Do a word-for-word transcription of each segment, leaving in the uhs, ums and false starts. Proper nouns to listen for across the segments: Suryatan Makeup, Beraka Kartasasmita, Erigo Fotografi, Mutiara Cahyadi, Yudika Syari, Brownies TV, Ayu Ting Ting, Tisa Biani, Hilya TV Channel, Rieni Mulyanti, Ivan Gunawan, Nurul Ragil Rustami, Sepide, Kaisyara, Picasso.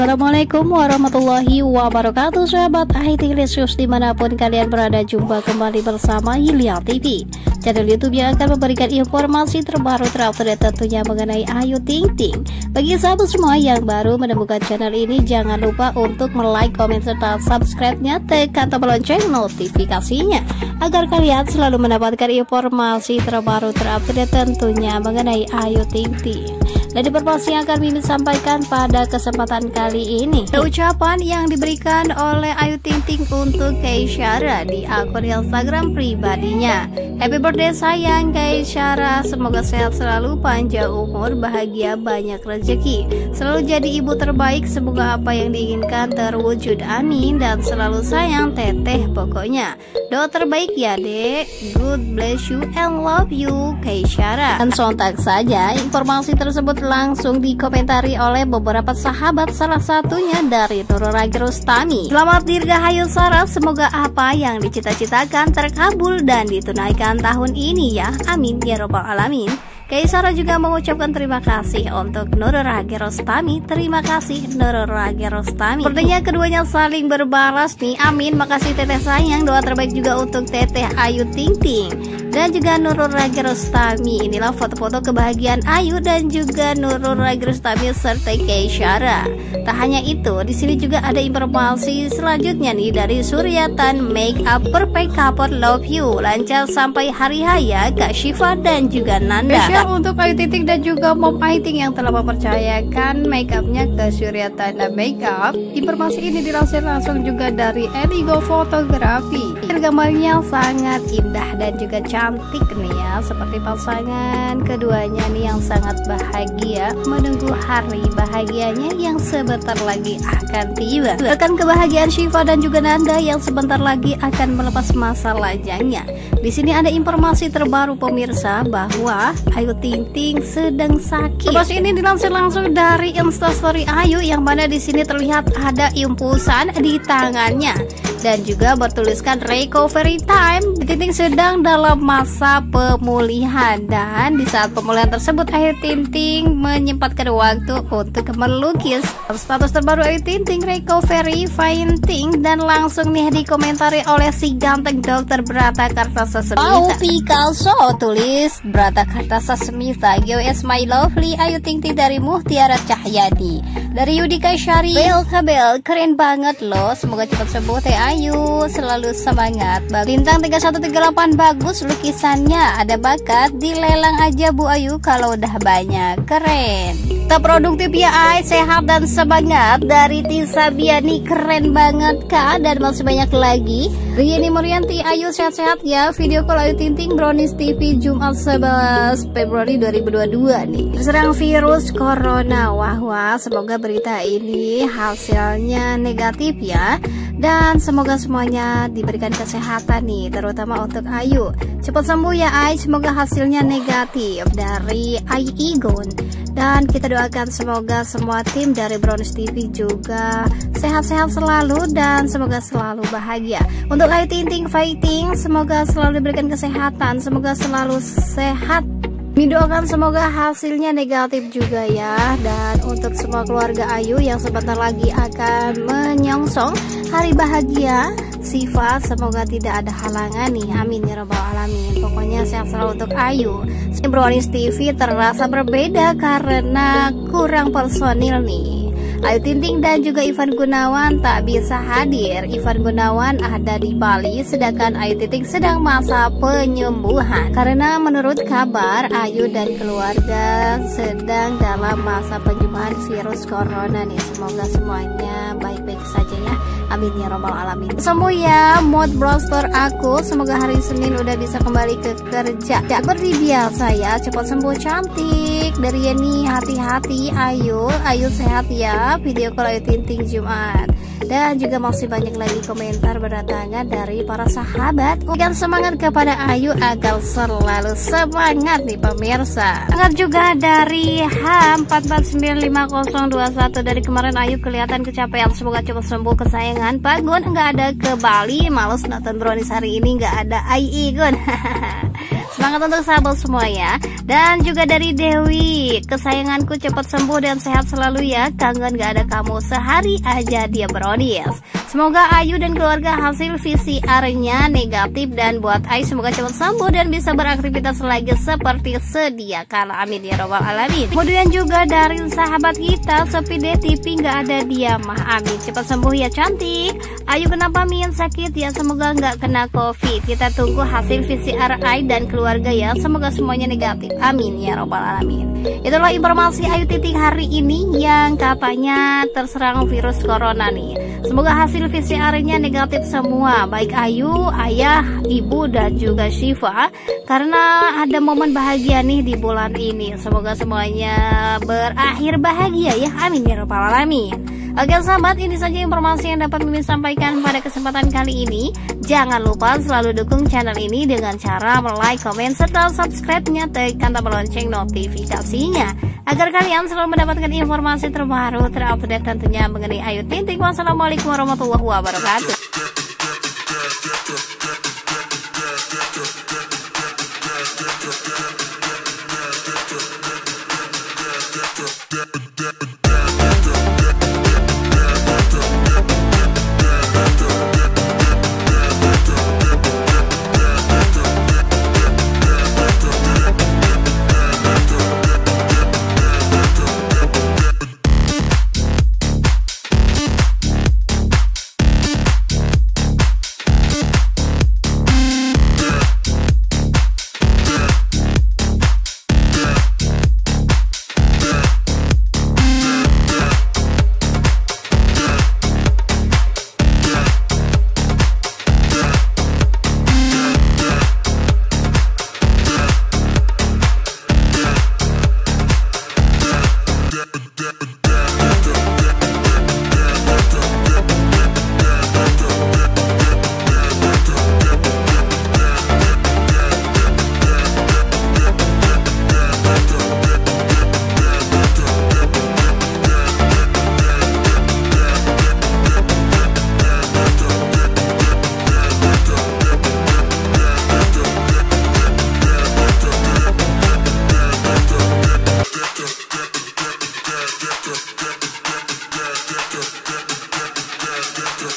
Assalamualaikum warahmatullahi wabarakatuh, sahabat Ayu Ting Ting dimanapun kalian berada. Jumpa kembali bersama Hilya T V, channel YouTube yang akan memberikan informasi terbaru terupdate tentunya mengenai Ayu Ting Ting. Bagi sahabat semua yang baru menemukan channel ini, jangan lupa untuk like, komen, serta subscribe-nya, tekan tombol lonceng notifikasinya agar kalian selalu mendapatkan informasi terbaru terupdate tentunya mengenai Ayu Ting Ting. Dan informasi yang akan Mimin sampaikan pada kesempatan kali ini, ucapan yang diberikan oleh Ayu Ting Ting untuk Kaisyara di akun Instagram pribadinya. Happy birthday sayang Kaisyara, semoga sehat selalu, panjang umur, bahagia, banyak rezeki, selalu jadi ibu terbaik, semoga apa yang diinginkan terwujud, amin. Dan selalu sayang teteh, pokoknya doa terbaik ya dek, good bless you and love you Kaisyara. Dan sontak saja informasi tersebut langsung dikomentari oleh beberapa sahabat, salah satunya dari Nurul Ragil Rustami. Selamat dirgahayu Sarah, semoga apa yang dicita-citakan terkabul dan ditunaikan tahun ini ya, amin ya robbal alamin. Kaisyara juga mengucapkan terima kasih untuk Nurul Ragil Rustami. Terima kasih Nurul Ragil Rustami. Sepertinya keduanya saling berbalas nih, amin. Makasih teteh sayang, doa terbaik juga untuk teteh Ayu Ting Ting dan juga Nurul Ragil Rustami. Inilah foto-foto kebahagiaan Ayu dan juga Nurul Ragil Rustami serta Kaisyara. Tak hanya itu, di sini juga ada informasi selanjutnya nih dari Suryatan Makeup, perfect couple love you, lancar sampai hari raya Kak Syifa dan juga Nanda. Untuk Ayu Ting Ting dan juga Mom Ayu Ting yang telah mempercayakan makeupnya ke Suryatan Makeup. Informasi ini dilansir langsung juga dari Erigo Fotografi. Gambarnya sangat indah dan juga cantik nih ya, seperti pasangan keduanya nih yang sangat bahagia menunggu hari bahagianya yang sebentar lagi akan tiba. Bahkan kebahagiaan Syifa dan juga Nanda yang sebentar lagi akan melepas masa lajangnya. Di sini ada informasi terbaru pemirsa bahwa Ayu Ting Ting sedang sakit. Terus ini dilansir langsung dari Instastory Ayu, yang mana di sini terlihat ada impulsan di tangannya dan juga bertuliskan recovery time. Ayu Ting Ting sedang dalam masa pemulihan, dan di saat pemulihan tersebut Ayu Ting Ting menyempatkan waktu untuk melukis. Status terbaru Ayu Ting Ting recovery fine ting, dan langsung nih dikomentari oleh si ganteng dokter Beraka Kartasasmita. Wow Picasso, tulis Beraka Kartasasmita, G W S my lovely Ayu Ting Ting dari Mutiara Cahyadi, dari Yudika Syari. Bel kabel keren banget loh, semoga cepat sembuh teh Ayu, selalu semangat. Bintang tiga satu tiga delapan, bagus lukisannya, ada bakat, dilelang aja Bu Ayu kalau udah banyak, keren. Tetap produktif ya Ay, sehat dan semangat, dari Tisa Biani. Keren banget Kak, dan masih banyak lagi. Rieni Mulyanti, Ayu sehat-sehat ya, video call Ayu Ting Ting Brownies T V Jumat sebelas Februari dua ribu dua puluh dua nih, terserang virus corona. Wah wah, semoga berita ini hasilnya negatif ya, dan semoga semuanya diberikan kesehatan nih, terutama untuk Ayu. Cepat sembuh ya Ay, semoga hasilnya negatif, dari Aigon. Dan kita doakan semoga semua tim dari Brownies T V juga sehat-sehat selalu dan semoga selalu bahagia. Untuk Ayu Ting Ting fighting, semoga selalu diberikan kesehatan, semoga selalu sehat. Doakan semoga hasilnya negatif juga ya. Dan untuk semua keluarga Ayu yang sebentar lagi akan menyongsong hari bahagia Syifa, semoga tidak ada halangan nih, amin ya robbal alamin. Pokoknya sehat selalu untuk Ayu. Brownies T V terasa berbeda karena kurang personil nih. Ayu Ting Ting dan juga Ivan Gunawan tak bisa hadir. Ivan Gunawan ada di Bali, sedangkan Ayu Ting Ting sedang masa penyembuhan. Karena menurut kabar, Ayu dan keluarga sedang dalam masa penyembuhan virus corona nih. Semoga semuanya baik-baik saja ya, amin ya robbal alamin. Sembuh ya mood booster aku, semoga hari Senin udah bisa kembali ke kerja. Ya seperti biasa ya, cepat sembuh cantik. Dari Yeni, hati-hati Ayu, Ayu sehat ya. Video call Ayu Ting Ting Jumat. Dan juga masih banyak lagi komentar berdatangan dari para sahabat. Berikan semangat kepada Ayu agar selalu semangat nih pemirsa. Semangat juga dari H empat empat sembilan lima nol dua satu, dari kemarin Ayu kelihatan kecapean, semoga cepat sembuh kesayangan. Pak Gun nggak ada ke Bali, males nonton Brownies hari ini, nggak ada Ayu Gun. Semangat untuk sahabat semua ya. Dan juga dari Dewi, kesayanganku cepat sembuh dan sehat selalu ya. Kangen gak ada kamu, sehari aja dia brownies. Semoga Ayu dan keluarga hasil V C R-nya negatif. Dan buat Ayu semoga cepat sembuh dan bisa beraktivitas lagi seperti sedia kala. Amin ya robbal alamin. Kemudian juga dari sahabat kita Sepide T V, gak ada dia mah. Amin, cepat sembuh ya cantik. Ayu kenapa Min sakit ya, semoga gak kena covid. Kita tunggu hasil V C R Ayu dan keluarga keluarga ya, semoga semuanya negatif. Amin ya robbal alamin. Itulah informasi Ayu Ting Ting hari ini yang katanya terserang virus corona nih. Semoga hasil V C R-nya negatif semua, baik Ayu, ayah, ibu dan juga Syifa, karena ada momen bahagia nih di bulan ini. Semoga semuanya berakhir bahagia ya. Amin ya robbal alamin. Oke sahabat, ini saja informasi yang dapat Mimin sampaikan pada kesempatan kali ini. Jangan lupa selalu dukung channel ini dengan cara like, komen, serta subscribe-nya, tekan tombol lonceng notifikasinya, agar kalian selalu mendapatkan informasi terbaru, terupdate tentunya mengenai Ayu Ting Ting. Wassalamualaikum warahmatullahi wabarakatuh.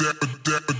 Dab, dab, dab.